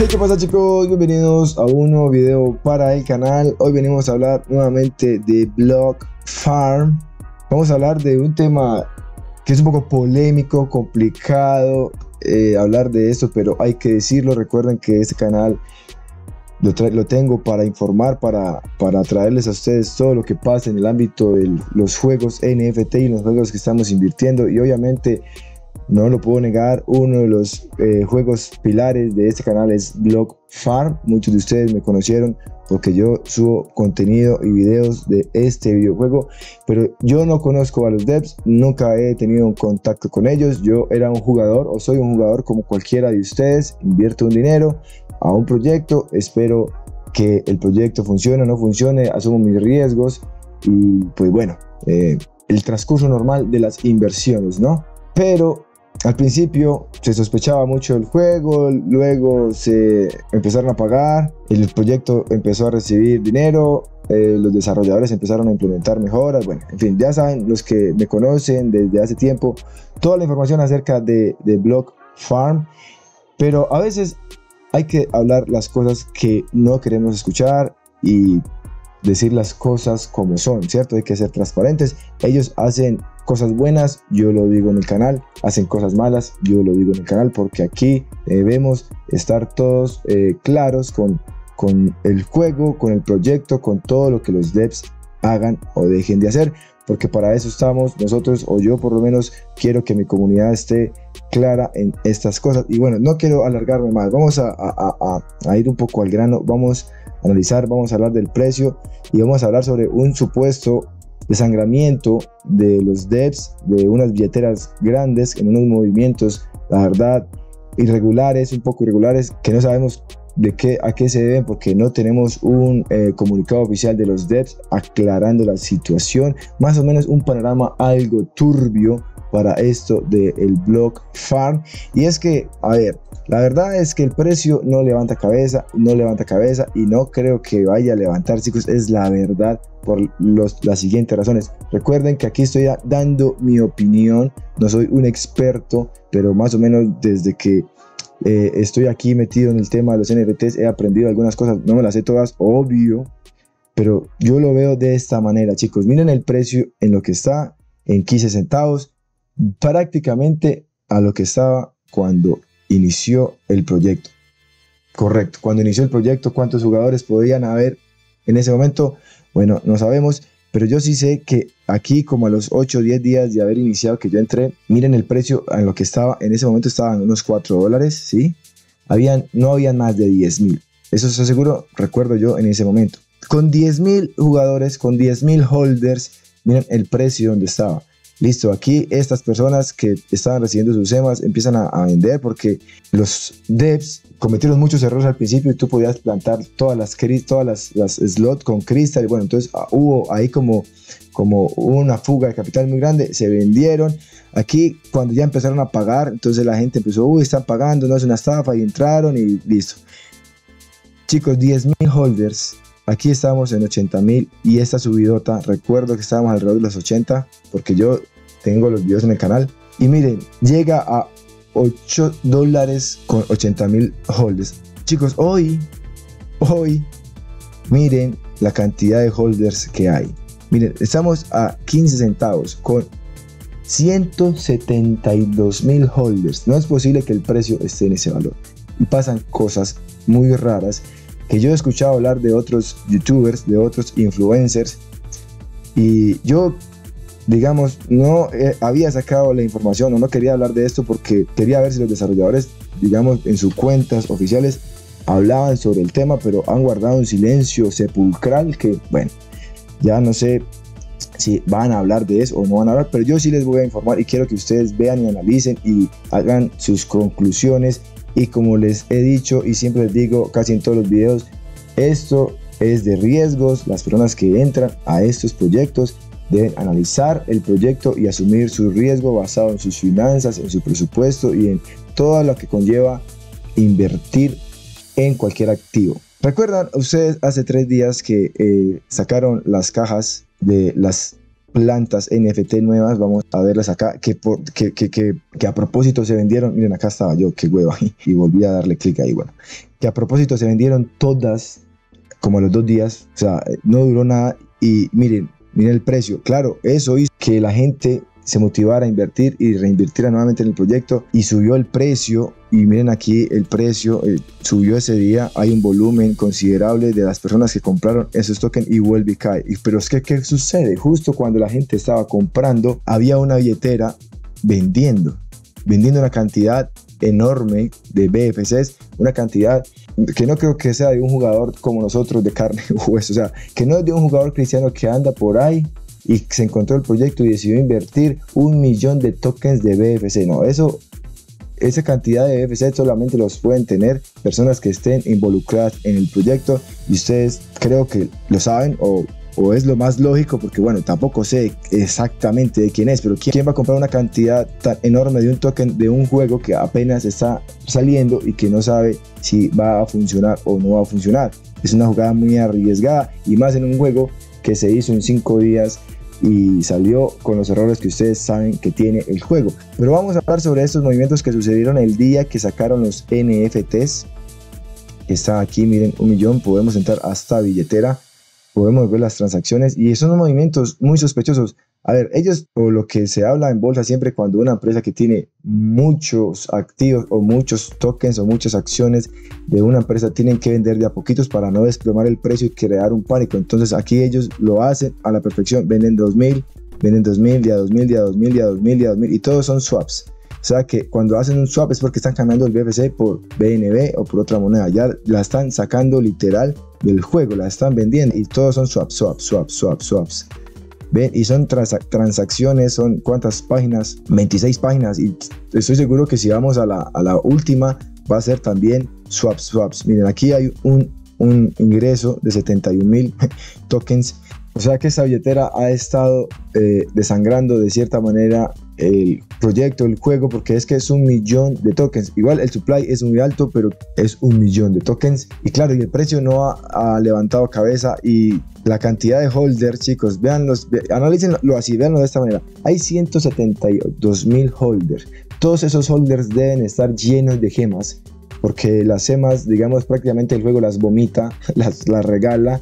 Hey, ¿qué pasa, chicos? Bienvenidos a un nuevo video para el canal. Hoy venimos a hablar nuevamente de Block Farm. Vamos a hablar de un tema que es un poco polémico, complicado hablar de esto, pero hay que decirlo. Recuerden que este canal lo tengo para informar, para traerles a ustedes todo lo que pasa en el ámbito de los juegos NFT y los juegos que estamos invirtiendo, y obviamente no lo puedo negar, uno de los juegos pilares de este canal es Block Farm. Muchos de ustedes me conocieron porque yo subo contenido y videos de este videojuego, pero yo no conozco a los devs, nunca he tenido un contacto con ellos. Yo era un jugador, o soy un jugador como cualquiera de ustedes. Invierto un dinero a un proyecto, espero que el proyecto funcione o no funcione, asumo mis riesgos y pues bueno, el transcurso normal de las inversiones, ¿no? Pero al principio se sospechaba mucho del juego, luego se empezaron a pagar, el proyecto empezó a recibir dinero, los desarrolladores empezaron a implementar mejoras. Bueno, en fin, ya saben los que me conocen desde hace tiempo toda la información acerca de Block Farm, pero a veces hay que hablar las cosas que no queremos escuchar y decir las cosas como son, ¿cierto? Hay que ser transparentes. Ellos hacen cosas buenas, yo lo digo en el canal, hacen cosas malas, yo lo digo en el canal, porque aquí debemos estar todos claros con el juego, con el proyecto, con todo lo que los devs hagan o dejen de hacer, porque para eso estamos nosotros, o yo por lo menos quiero que mi comunidad esté clara en estas cosas. Y bueno, no quiero alargarme más, vamos a ir un poco al grano, vamos a analizar, vamos a hablar del precio y vamos a hablar sobre un supuesto desangramiento de los devs, de unas billeteras grandes en unos movimientos, la verdad, irregulares, un poco irregulares, que no sabemos a qué se deben, porque no tenemos un comunicado oficial de los devs aclarando la situación. Más o menos un panorama algo turbio para esto del Block Farm. Y es que, a ver, la verdad es que el precio no levanta cabeza y no creo que vaya a levantar, chicos, es la verdad, por las siguientes razones. Recuerden que aquí estoy dando mi opinión, no soy un experto, pero más o menos desde que estoy aquí metido en el tema de los NFTs he aprendido algunas cosas, no me las sé todas, obvio, pero yo lo veo de esta manera, chicos. Miren el precio en lo que está, en 15 centavos, prácticamente a lo que estaba cuando inició el proyecto. Correcto, cuando inició el proyecto, ¿cuántos jugadores podían haber en ese momento? Bueno, no sabemos, pero yo sí sé que aquí, como a los 8 o 10 días de haber iniciado, que yo entré, miren el precio en lo que estaba, en ese momento estaban unos $4, ¿sí? No habían más de 10.000, eso se aseguro, recuerdo yo en ese momento. Con 10.000 jugadores, con 10.000 holders, miren el precio donde estaba. Listo, aquí estas personas que estaban recibiendo sus EMAs empiezan a vender, porque los devs cometieron muchos errores al principio y tú podías plantar todas las slots con cristal. Y bueno, entonces hubo ahí como una fuga de capital muy grande, se vendieron. Aquí cuando ya empezaron a pagar, entonces la gente empezó, uy, están pagando, no es una estafa, y entraron y listo. Chicos, 10.000 holders. Aquí estamos en 80.000 y esta subidota, recuerdo que estábamos alrededor de los 80, porque yo tengo los videos en el canal. Y miren, llega a $8 con 80.000 holders. Chicos, hoy, miren la cantidad de holders que hay. Miren, estamos a 15 centavos con 172.000 holders. No es posible que el precio esté en ese valor. Y pasan cosas muy raras que yo he escuchado hablar de otros youtubers, de otros influencers, y yo, digamos, no había sacado la información, o no quería hablar de esto porque quería ver si los desarrolladores, digamos, en sus cuentas oficiales hablaban sobre el tema, pero han guardado un silencio sepulcral que, bueno, ya no sé si van a hablar de eso o no van a hablar, pero yo sí les voy a informar y quiero que ustedes vean y analicen y hagan sus conclusiones. Y como les he dicho y siempre les digo casi en todos los videos, esto es de riesgos. Las personas que entran a estos proyectos deben analizar el proyecto y asumir su riesgo basado en sus finanzas, en su presupuesto y en todo lo que conlleva invertir en cualquier activo. ¿Recuerdan ustedes hace 3 días que sacaron las cajas de las plantas NFT nuevas, vamos a verlas acá, que a propósito se vendieron, miren acá estaba yo, qué hueva, y volví a darle clic ahí, bueno, que a propósito se vendieron todas, como a los 2 días, o sea, no duró nada, y miren, miren el precio, claro, eso hizo que la gente se motivara a invertir y reinvirtiera nuevamente en el proyecto, y subió el precio, y miren aquí el precio, subió ese día, hay un volumen considerable de las personas que compraron esos tokens y vuelve y cae, pero es que ¿qué sucede? Justo cuando la gente estaba comprando, había una billetera vendiendo una cantidad enorme de BFCs, una cantidad que no creo que sea de un jugador como nosotros de carne y hueso, o sea, que no es de un jugador cristiano que anda por ahí y se encontró el proyecto y decidió invertir 1.000.000 de tokens de BFC. No, eso, esa cantidad de BFC solamente los pueden tener personas que estén involucradas en el proyecto, y ustedes creo que lo saben, o es lo más lógico, porque bueno, tampoco sé exactamente de quién es, pero ¿quién va a comprar una cantidad tan enorme de un token de un juego que apenas está saliendo y que no sabe si va a funcionar o no va a funcionar? Es una jugada muy arriesgada, y más en un juego que se hizo en 5 días y salió con los errores que ustedes saben que tiene el juego. Pero vamos a hablar sobre estos movimientos que sucedieron el día que sacaron los NFTs, que está aquí, miren, 1.000.000, podemos entrar hasta billetera, podemos ver las transacciones, y son movimientos muy sospechosos. A ver, ellos, o lo que se habla en bolsa siempre, cuando una empresa que tiene muchos activos o muchos tokens o muchas acciones de una empresa, tienen que vender de a poquitos para no desplomar el precio y crear un pánico. Entonces aquí ellos lo hacen a la perfección, venden 2.000, venden 2.000, de a 2.000, de a 2.000, de a 2.000, de a 2.000, y todos son swaps. O sea que cuando hacen un swap es porque están cambiando el BFC por BNB o por otra moneda, ya la están sacando literal del juego, la están vendiendo, y todos son swaps, swaps, swaps, swaps, swaps. Ven, y son transacciones, son cuántas páginas, 26 páginas, y estoy seguro que si vamos a la última va a ser también swaps, swaps. Miren, aquí hay un ingreso de 71.000 tokens, o sea que esta billetera ha estado desangrando de cierta manera el proyecto, el juego, porque es que es 1.000.000 de tokens. Igual el supply es muy alto, pero es 1.000.000 de tokens, y claro, y el precio no ha levantado cabeza, y la cantidad de holders, chicos, veanlos, analícenlo así, veanlo de esta manera, hay 172.000 holders. Todos esos holders deben estar llenos de gemas, porque las gemas, digamos, prácticamente el juego las vomita, las regala,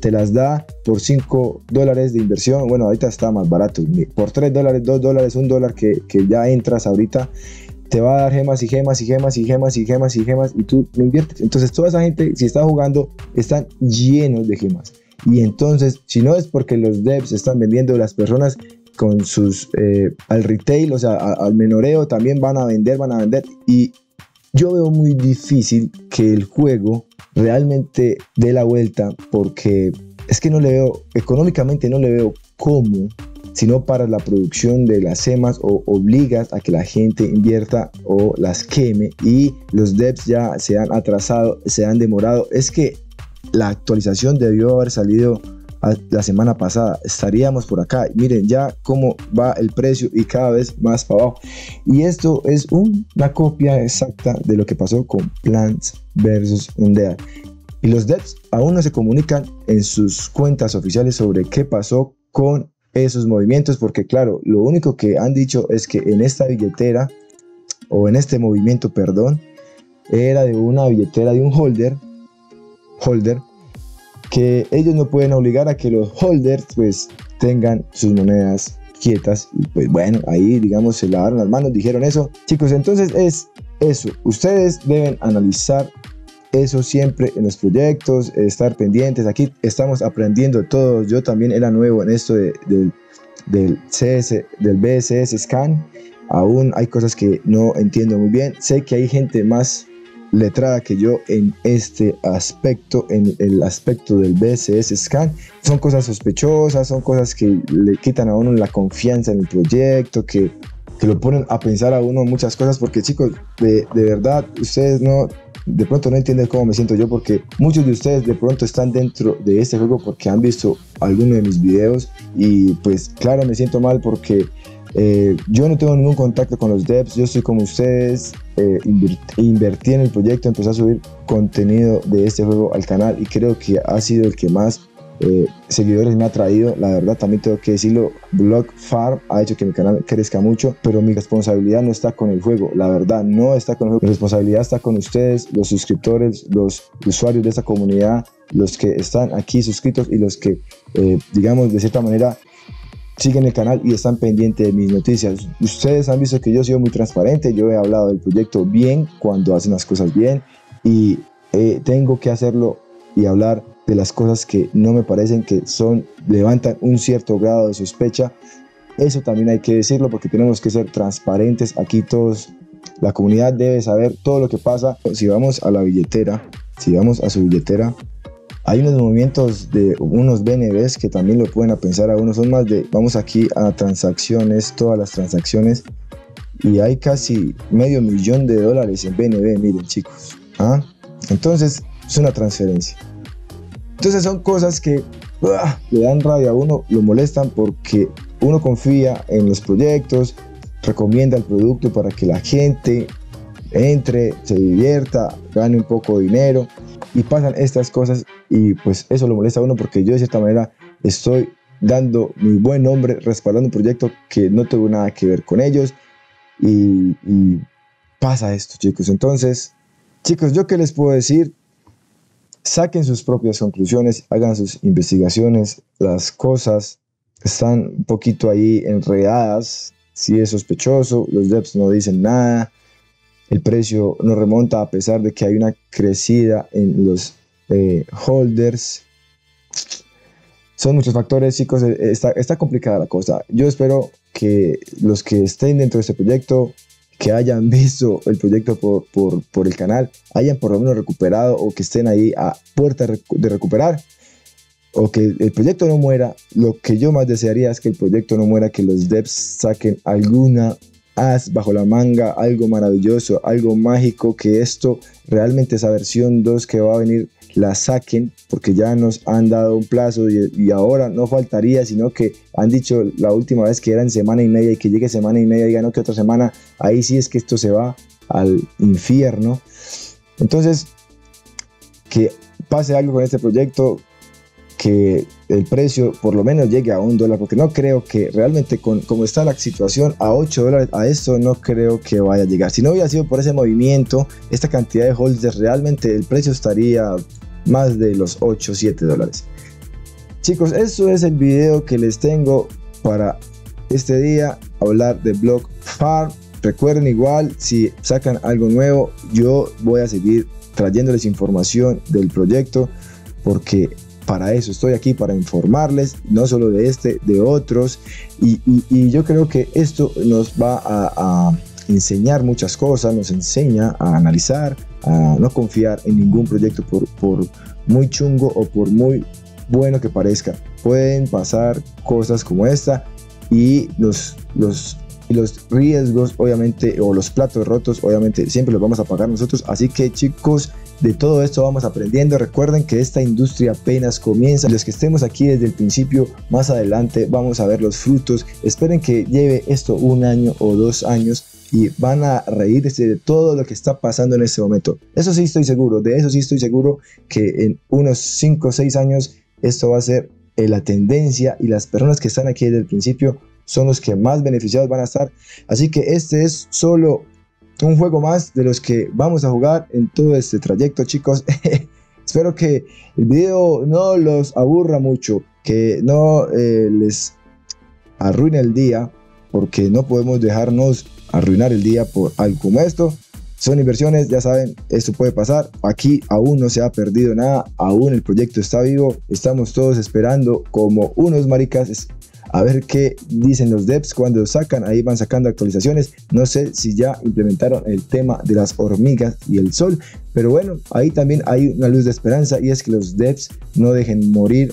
te las da por $5 de inversión. Bueno, ahorita está más barato, por $3, $2, $1 que ya entras ahorita, te va a dar gemas y gemas y gemas y gemas y gemas y gemas, y tú no inviertes. Entonces toda esa gente, si está jugando, están llenos de gemas, y entonces si no es porque los devs están vendiendo, las personas con sus al retail, o sea al menoreo, también van a vender, y yo veo muy difícil que el juego realmente dé la vuelta, porque es que no le veo, económicamente no le veo cómo, sino para la producción de las gemas, o obligas a que la gente invierta o las queme, y los devs ya se han atrasado, se han demorado. Es que la actualización debió haber salido la semana pasada, estaríamos por acá. Miren ya cómo va el precio, y cada vez más para abajo, y esto es una copia exacta de lo que pasó con Plants vs. Undead, y los devs aún no se comunican en sus cuentas oficiales sobre qué pasó con esos movimientos, porque claro, lo único que han dicho es que en esta billetera, o en este movimiento, perdón, era de una billetera de un holder, que ellos no pueden obligar a que los holders pues tengan sus monedas quietas, y pues bueno, ahí digamos se lavaron las manos, dijeron eso, chicos. Entonces es eso, ustedes deben analizar eso siempre en los proyectos, estar pendientes. Aquí estamos aprendiendo todos, yo también era nuevo en esto del BscScan, aún hay cosas que no entiendo muy bien, sé que hay gente más letrada que yo en este aspecto, en el aspecto del BscScan. Son cosas sospechosas, son cosas que le quitan a uno la confianza en el proyecto, que lo ponen a pensar a uno muchas cosas, porque chicos, de verdad, ustedes no, de pronto no entienden cómo me siento yo, porque muchos de ustedes de pronto están dentro de este juego porque han visto alguno de mis videos, y pues claro, me siento mal porque yo no tengo ningún contacto con los devs, yo soy como ustedes, invertí en el proyecto, empecé a subir contenido de este juego al canal, y creo que ha sido el que más seguidores me ha traído, la verdad también tengo que decirlo. Block Farm ha hecho que mi canal crezca mucho, pero mi responsabilidad no está con el juego, la verdad no está con el juego. Mi responsabilidad está con ustedes, los suscriptores, los usuarios de esta comunidad, los que están aquí suscritos y los que digamos de cierta manera siguen el canal y están pendientes de mis noticias. Ustedes han visto que yo he sido muy transparente, yo he hablado del proyecto bien cuando hacen las cosas bien y tengo que hacerlo y hablar de las cosas que no me parecen que son, levantan un cierto grado de sospecha. Eso también hay que decirlo porque tenemos que ser transparentes aquí todos. La comunidad debe saber todo lo que pasa. Si vamos a la billetera, si vamos a su billetera, hay unos movimientos de unos BNBs que también lo pueden a pensar a uno. Son más de, vamos aquí a transacciones, todas las transacciones, y hay casi $500,000 en BNB, miren chicos. ¿Ah? Entonces es una transferencia. Entonces son cosas que le dan rabia a uno, lo molestan porque uno confía en los proyectos, recomienda el producto para que la gente entre, se divierta, gane un poco de dinero y pasan estas cosas y pues eso lo molesta a uno porque yo de cierta manera estoy dando mi buen nombre, respaldando un proyecto que no tengo nada que ver con ellos y pasa esto chicos. Entonces chicos, yo qué les puedo decir. Saquen sus propias conclusiones, hagan sus investigaciones. Las cosas están un poquito ahí enredadas. Si es sospechoso, los devs no dicen nada. El precio no remonta a pesar de que hay una crecida en los holders. Son muchos factores, chicos. Está complicada la cosa. Yo espero que los que estén dentro de este proyecto, que hayan visto el proyecto por el canal, hayan por lo menos recuperado o que estén ahí a puerta de recuperar o que el proyecto no muera. Lo que yo más desearía es que el proyecto no muera, que los devs saquen alguna as bajo la manga, algo maravilloso, algo mágico, que esto realmente, esa versión 2 que va a venir, la saquen, porque ya nos han dado un plazo y ahora no faltaría, sino que han dicho la última vez que era en semana y media y que llegue semana y media y ganó que otra semana, ahí sí es que esto se va al infierno. Entonces, que pase algo con este proyecto, que el precio por lo menos llegue a $1, porque no creo que realmente como está la situación a $8, a esto no creo que vaya a llegar. Si no hubiera sido por ese movimiento, esta cantidad de holders, realmente el precio estaría más de los $8, $7. Chicos, eso es el video que les tengo para este día, hablar de Block Farm. Recuerden igual, si sacan algo nuevo, yo voy a seguir trayéndoles información del proyecto, porque para eso estoy aquí, para informarles, no solo de este, de otros. Y yo creo que esto nos va a enseñar muchas cosas, nos enseña a analizar, a no confiar en ningún proyecto por muy chungo o por muy bueno que parezca. Pueden pasar cosas como esta y los riesgos, obviamente, o los platos rotos, obviamente, siempre los vamos a pagar nosotros. Así que chicos, de todo esto vamos aprendiendo. Recuerden que esta industria apenas comienza. Los que estemos aquí desde el principio, más adelante vamos a ver los frutos. Esperen que lleve esto 1 año o 2 años y van a reírse de todo lo que está pasando en este momento. Eso sí estoy seguro, de eso sí estoy seguro, que en unos 5 o 6 años esto va a ser la tendencia y las personas que están aquí desde el principio son los que más beneficiados van a estar. Así que este es solo un juego más de los que vamos a jugar en todo este trayecto, chicos. Espero que el video no los aburra mucho, que no les arruine el día, porque no podemos dejarnos arruinar el día por algo como esto. Son inversiones, ya saben, esto puede pasar. Aquí aún no se ha perdido nada, aún el proyecto está vivo. Estamos todos esperando como unos maricas a ver qué dicen los devs cuando lo sacan. Ahí van sacando actualizaciones. No sé si ya implementaron el tema de las hormigas y el sol, pero bueno, ahí también hay una luz de esperanza, y es que los devs no dejen morir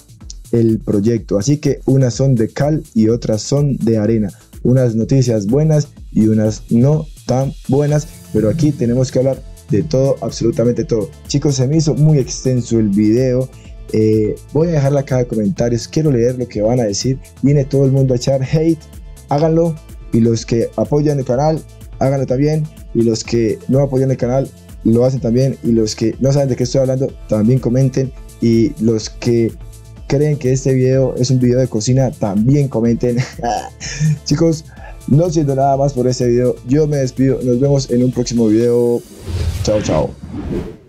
el proyecto. Así que unas son de cal y otras son de arena, unas noticias buenas y unas no tan buenas, pero aquí tenemos que hablar de todo, absolutamente todo. Chicos, se me hizo muy extenso el video. Voy a dejar la caja de comentarios, quiero leer lo que van a decir. Viene todo el mundo a echar hate, háganlo, y los que apoyan el canal, háganlo también, y los que no apoyan el canal, lo hacen también, y los que no saben de qué estoy hablando, también comenten, y los que creen que este video es un video de cocina, también comenten. Chicos, no siento nada más por este video. Yo me despido. Nos vemos en un próximo video. Chao, chao.